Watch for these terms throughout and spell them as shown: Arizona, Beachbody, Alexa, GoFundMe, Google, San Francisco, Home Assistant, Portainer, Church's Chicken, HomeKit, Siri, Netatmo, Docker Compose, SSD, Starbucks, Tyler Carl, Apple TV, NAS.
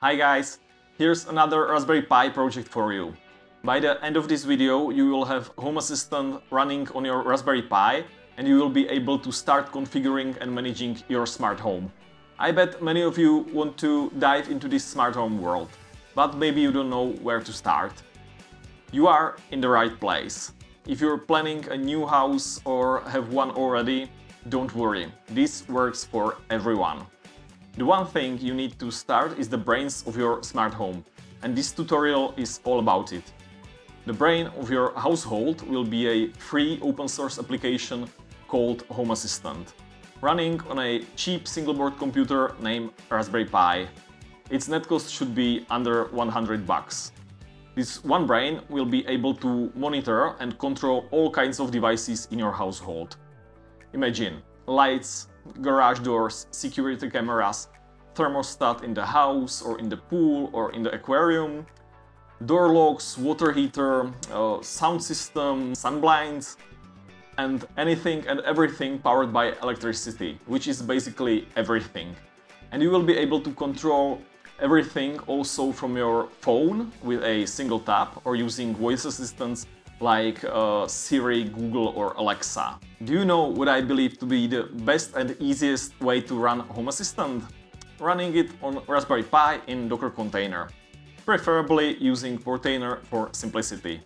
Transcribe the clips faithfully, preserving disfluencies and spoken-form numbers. Hi guys, here's another Raspberry Pi project for you. By the end of this video you will have Home Assistant running on your Raspberry Pi and you will be able to start configuring and managing your smart home. I bet many of you want to dive into this smart home world, but maybe you don't know where to start. You are in the right place. If you're planning a new house or have one already, don't worry, this works for everyone. The one thing you need to start is the brains of your smart home, and this tutorial is all about it. The brain of your household will be a free open source application called Home Assistant, running on a cheap single board computer named Raspberry Pi. Its net cost should be under one hundred bucks. This one brain will be able to monitor and control all kinds of devices in your household. Imagine lights, garage doors, security cameras, thermostat in the house or in the pool or in the aquarium, door locks, water heater, uh, sound system, sun blinds, and anything and everything powered by electricity, which is basically everything. And you will be able to control everything also from your phone with a single tap or using voice assistants like uh, Siri, Google or Alexa. Do you know what I believe to be the best and easiest way to run Home Assistant? Running it on Raspberry Pi in Docker Container, preferably using Portainer for simplicity.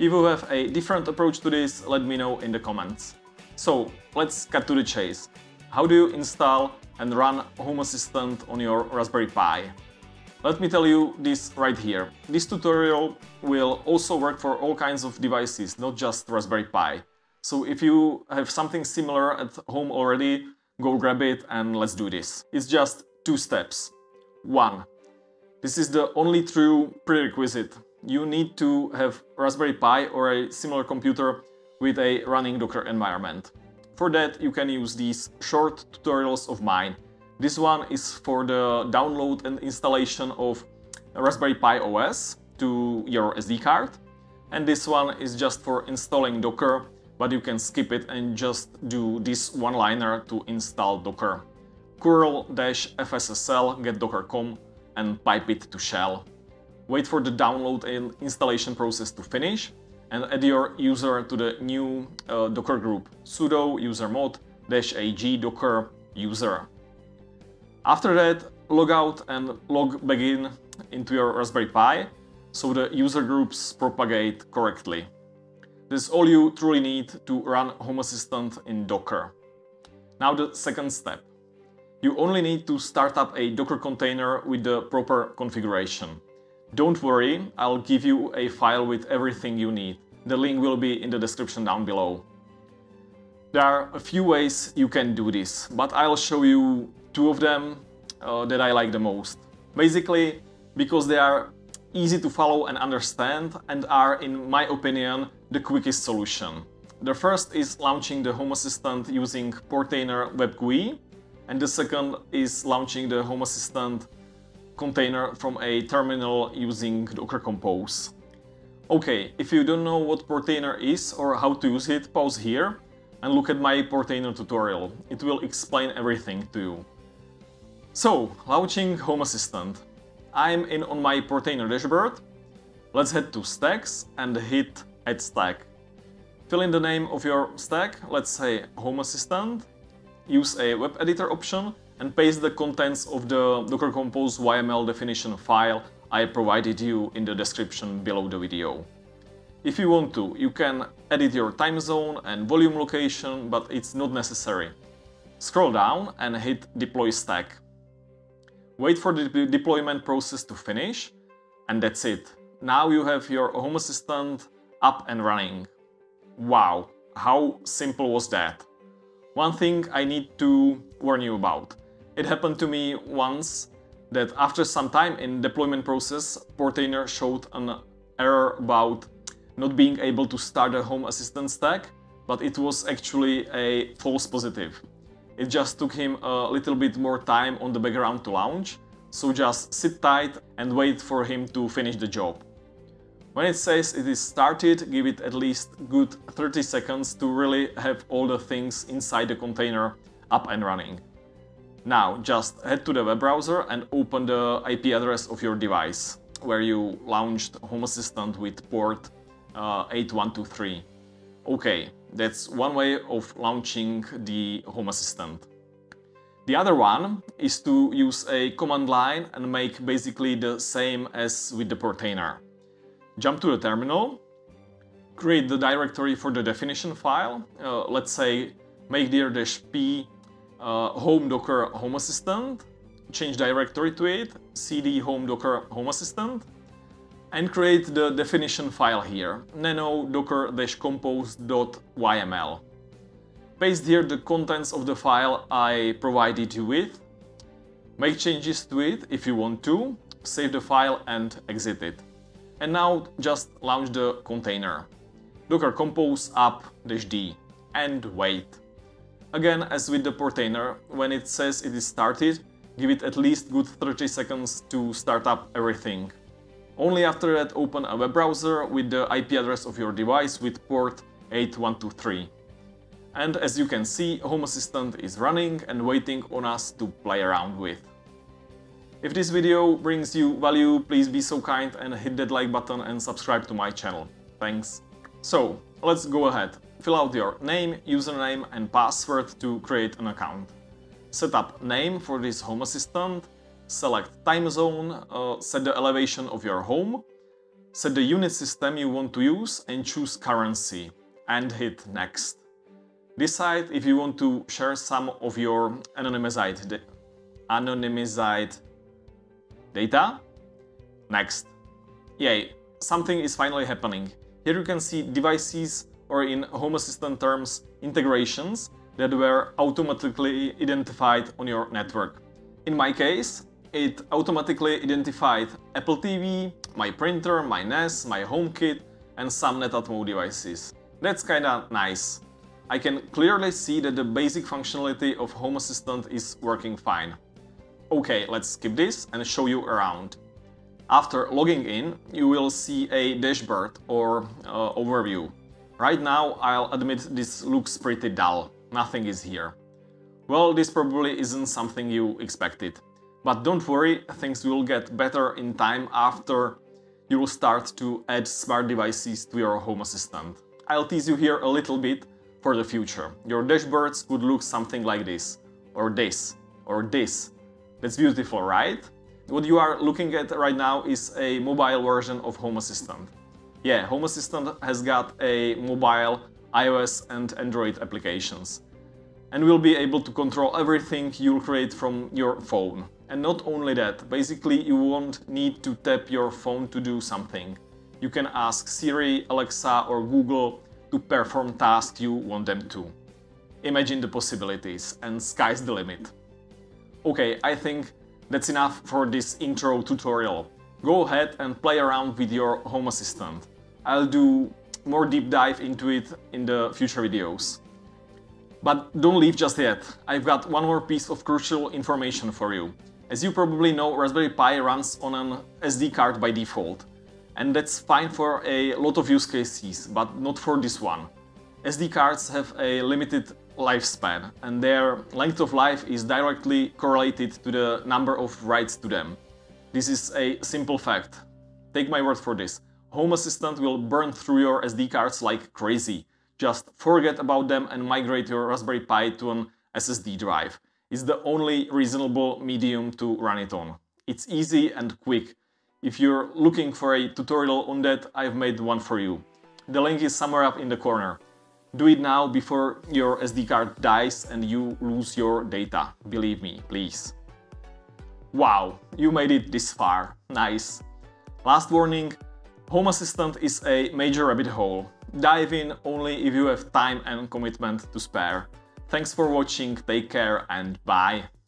If you have a different approach to this, let me know in the comments. So let's cut to the chase. How do you install and run Home Assistant on your Raspberry Pi? Let me tell you this right here. This tutorial will also work for all kinds of devices, not just Raspberry Pi. So if you have something similar at home already, go grab it and let's do this. It's just two steps. One, this is the only true prerequisite. You need to have Raspberry Pi or a similar computer with a running Docker environment. For that, you can use these short tutorials of mine. This one is for the download and installation of Raspberry Pi O S to your S D card. And this one is just for installing Docker, but you can skip it and just do this one-liner to install Docker. curl dash F S S L get docker dot com and pipe it to shell. Wait for the download and installation process to finish and add your user to the new uh, Docker group sudo usermod -ag docker user. After that, log out and log back in into your Raspberry Pi, so the user groups propagate correctly. This is all you truly need to run Home Assistant in Docker. Now the second step. You only need to start up a Docker container with the proper configuration. Don't worry, I'll give you a file with everything you need. The link will be in the description down below. There are a few ways you can do this, but I'll show you two of them uh, that I like the most. Basically, because they are easy to follow and understand and are, in my opinion, the quickest solution. The first is launching the Home Assistant using Portainer Web G U I, and the second is launching the Home Assistant container from a terminal using Docker Compose. Okay, if you don't know what Portainer is or how to use it, pause here and look at my Portainer tutorial. It will explain everything to you. So, launching Home Assistant. I'm in on my Portainer dashboard. Let's head to Stacks and hit Add Stack. Fill in the name of your stack, let's say Home Assistant. Use a web editor option and paste the contents of the Docker Compose Y M L definition file I provided you in the description below the video. If you want to, you can edit your time zone and volume location, but it's not necessary. Scroll down and hit Deploy Stack. Wait for the de deployment process to finish, and that's it. Now you have your Home Assistant up and running. Wow, how simple was that? One thing I need to warn you about. It happened to me once that after some time in deployment process, Portainer showed an error about not being able to start a Home Assistant stack, but it was actually a false positive. It just took him a little bit more time on the background to launch, so just sit tight and wait for him to finish the job. When it says it is started, give it at least good thirty seconds to really have all the things inside the container up and running. Now just head to the web browser and open the I P address of your device where you launched Home Assistant with port uh, eight one two three. Okay, that's one way of launching the Home Assistant. The other one is to use a command line and make basically the same as with the Portainer. Jump to the terminal, create the directory for the definition file, uh, let's say makedir-p uh, home docker home assistant, change directory to it, cd home docker home assistant, and create the definition file here, nano docker-compose.yml. Paste here the contents of the file I provided you with, make changes to it if you want to, save the file and exit it. And now just launch the container, docker compose up-d, and wait. Again, as with the Portainer, when it says it is started, give it at least good thirty seconds to start up everything. Only after that open a web browser with the I P address of your device with port eight one two three. And as you can see, Home Assistant is running and waiting on us to play around with. If this video brings you value, please be so kind and hit that like button and subscribe to my channel. Thanks. So, let's go ahead. Fill out your name, username and password to create an account. Set up name for this Home Assistant, select time zone, uh, set the elevation of your home, set the unit system you want to use and choose currency and hit next. Decide if you want to share some of your anonymized, anonymized data. Next. Yay, something is finally happening. Here you can see devices, or in Home Assistant terms, integrations that were automatically identified on your network. In my case, it automatically identified Apple T V, my printer, my N A S, my HomeKit and some Netatmo devices. That's kinda nice. I can clearly see that the basic functionality of Home Assistant is working fine. Okay, let's skip this and show you around. After logging in, you will see a dashboard or uh, overview. Right now, I'll admit this looks pretty dull, nothing is here. Well, this probably isn't something you expected. But don't worry, things will get better in time after you will start to add smart devices to your Home Assistant. I'll tease you here a little bit for the future. Your dashboards would look something like this, or this, or this. That's beautiful, right? What you are looking at right now is a mobile version of Home Assistant. Yeah, Home Assistant has got a mobile, iOS and Android applications. And will be able to control everything you'll create from your phone. And not only that, basically you won't need to tap your phone to do something. You can ask Siri, Alexa or Google to perform tasks you want them to. Imagine the possibilities and sky's the limit. Okay, I think that's enough for this intro tutorial. Go ahead and play around with your Home Assistant. I'll do more deep dive into it in the future videos. But don't leave just yet. I've got one more piece of crucial information for you. As you probably know, Raspberry Pi runs on an S D card by default. And that's fine for a lot of use cases, but not for this one. S D cards have a limited lifespan, and their length of life is directly correlated to the number of writes to them. This is a simple fact. Take my word for this. Home Assistant will burn through your S D cards like crazy. Just forget about them and migrate your Raspberry Pi to an S S D drive. It's the only reasonable medium to run it on. It's easy and quick. If you're looking for a tutorial on that, I've made one for you. The link is somewhere up in the corner. Do it now before your S D card dies and you lose your data. Believe me, please. Wow, you made it this far. Nice. Last warning, Home Assistant is a major rabbit hole. Dive in only if you have time and commitment to spare. Thanks for watching, take care and bye.